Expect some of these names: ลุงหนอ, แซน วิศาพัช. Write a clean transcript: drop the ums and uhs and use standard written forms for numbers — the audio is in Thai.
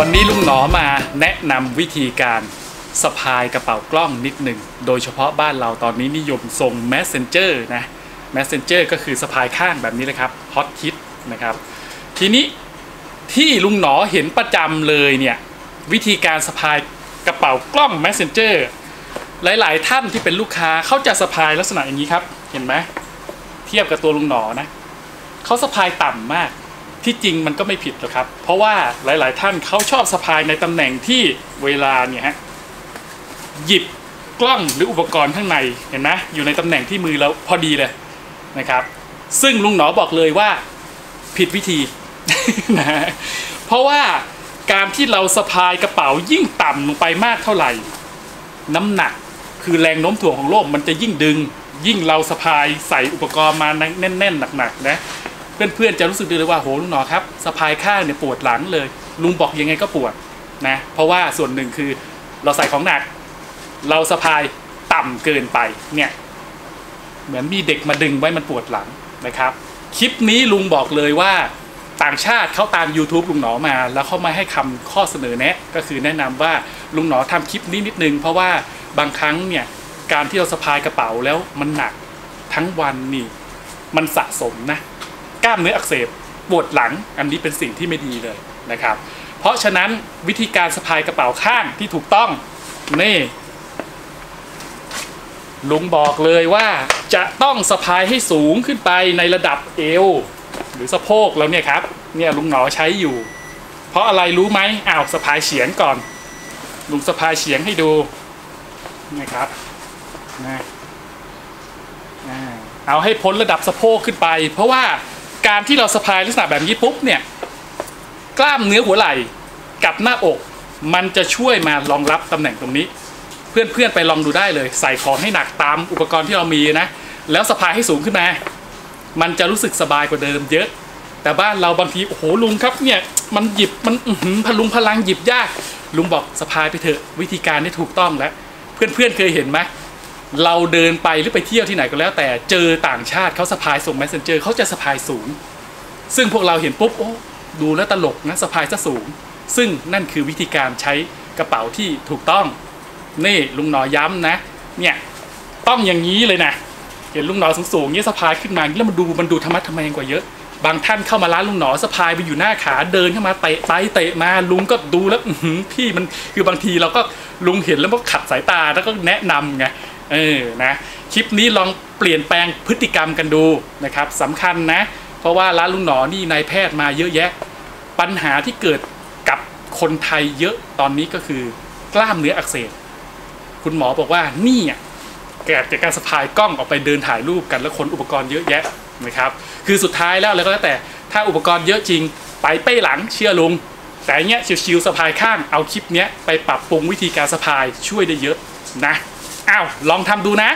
วันนี้ลุงหนอมาแนะนำวิธีการสะพายกระเป๋ากล้องนิดหนึ่งโดยเฉพาะบ้านเราตอนนี้นิยมทรง Messenger นะ Messenger ก็คือสะพายข้างแบบนี้เลยครับฮอตฮิตนะครับทีนี้ที่ลุงหนอเห็นประจำเลยเนี่ยวิธีการสะพายกระเป๋ากล้อง Messenger หลายๆท่านที่เป็นลูกค้าเขาจะสะพายลักษณะอย่างนี้ครับเห็นไหมเทียบกับตัวลุงหนอนะเขาสะพายต่ำมากที่จริงมันก็ไม่ผิดหรอกครับเพราะว่าหลายๆท่านเขาชอบสะพายในตำแหน่งที่เวลาเนี่ยฮะหยิบกล้องหรืออุปกรณ์ข้างในเห็นไหมอยู่ในตำแหน่งที่มือแล้วพอดีเลยนะครับซึ่งลุงหนอบอกเลยว่าผิดวิธีนะเพราะว่าการที่เราสะพายกระเป๋ายิ่งต่ำลงไปมากเท่าไหร่น้ำหนักคือแรงโน้มถ่วงของโลกมันจะยิ่งดึงยิ่งเราสะพายใส่อุปกรณ์มาแน่นๆหนักๆนะเพื่อนๆจะรู้สึกเลยว่าโหลุงหนอครับสะพายข้างเนี่ยปวดหลังเลยลุงบอกยังไงก็ปวดนะเพราะว่าส่วนหนึ่งคือเราใส่ของหนักเราสะพายต่ำเกินไปเนี่ยเหมือนมีเด็กมาดึงไว้มันปวดหลังนะครับคลิปนี้ลุงบอกเลยว่าต่างชาติเขาตาม YouTube ลุงหนอมาแล้วเขามาให้คำข้อเสนอแนะก็คือแนะนำว่าลุงหนอทำคลิปนี้นิดนึงเพราะว่าบางครั้งเนี่ยการที่เราสะพายกระเป๋าแล้วมันหนักทั้งวันนี่มันสะสมนะกล้ามเนื้ออักเสบปวดหลังอันนี้เป็นสิ่งที่ไม่ดีเลยนะครับเพราะฉะนั้นวิธีการสะพายกระเป๋าข้างที่ถูกต้องนี่ลุงบอกเลยว่าจะต้องสะพายให้สูงขึ้นไปในระดับเอวหรือสะโพกแล้วเนี่ยครับเนี่ยลุงหนอใช้อยู่เพราะอะไรรู้ไหมอ้าวสะพายเฉียงก่อนลุงสะพายเฉียงให้ดูนะครับนะเอาให้พ้นระดับสะโพกขึ้นไปเพราะว่าการที่เราสะพายลักษณะแบบนี้ปุ๊บเนี่ยกล้ามเนื้อหัวไหล่กับหน้าอกมันจะช่วยมารองรับตำแหน่งตรงนี้เพื่อนๆไปลองดูได้เลยใส่ของให้หนักตามอุปกรณ์ที่เรามีนะแล้วสะพายให้สูงขึ้นมามันจะรู้สึกสบายกว่าเดิมเยอะแต่บ้านเราบางทีโอ้โหลุงครับเนี่ยมันหยิบมันพลุงพลังหยิบยากลุงบอกสะพายไปเถอะวิธีการนี่ถูกต้องแล้วเพื่อนๆเคยเห็นไหมเราเดินไปหรือไปเที่ยวที่ไหนก็แล้วแต่เจอต่างชาติเขาสะพายส่ง Messenger เขาจะสะพายสูงซึ่งพวกเราเห็นปุ๊บโอ้ดูแล้วตลกนะสะพายซะสูงซึ่งนั่นคือวิธีการใช้กระเป๋าที่ถูกต้องนี่ลุงหนอย้ำนะเนี่ยต้องอย่างนี้เลยนะเห็นลุงหนอสูงๆเนี่ยสะพายขึ้นมาแล้วมันดูธรรมะทำไมกว่าเยอะบางท่านเข้ามาร้านลุงหนอสะพายไปอยู่หน้าขาเดินเข้ามาเตะมาลุงก็ดูแล้วพี่มันคือบางทีเราก็ลุงเห็นแล้วก็ขัดสายตาแล้วก็แนะนำไงนะคลิปนี้ลองเปลี่ยนแปลงพฤติกรรมกันดูนะครับสำคัญนะเพราะว่าร้านลุงหนอนี่นายแพทย์มาเยอะแยะปัญหาที่เกิดกับคนไทยเยอะตอนนี้ก็คือกล้ามเนื้ออักเสบคุณหมอบอกว่านี่เกิดจากการสะพายกล้องออกไปเดินถ่ายรูปกันแล้วคนอุปกรณ์เยอะแยะนะครับคือสุดท้ายแล้วก็แล้วแต่ถ้าอุปกรณ์เยอะจริงไปเป้หลังเชื่อลุงแต่เนี้ยชิวๆสะพายข้างเอาคลิปเนี้ยไปปรับปรุงวิธีการสะพายช่วยได้เยอะนะอ้าวลองทำดูนะ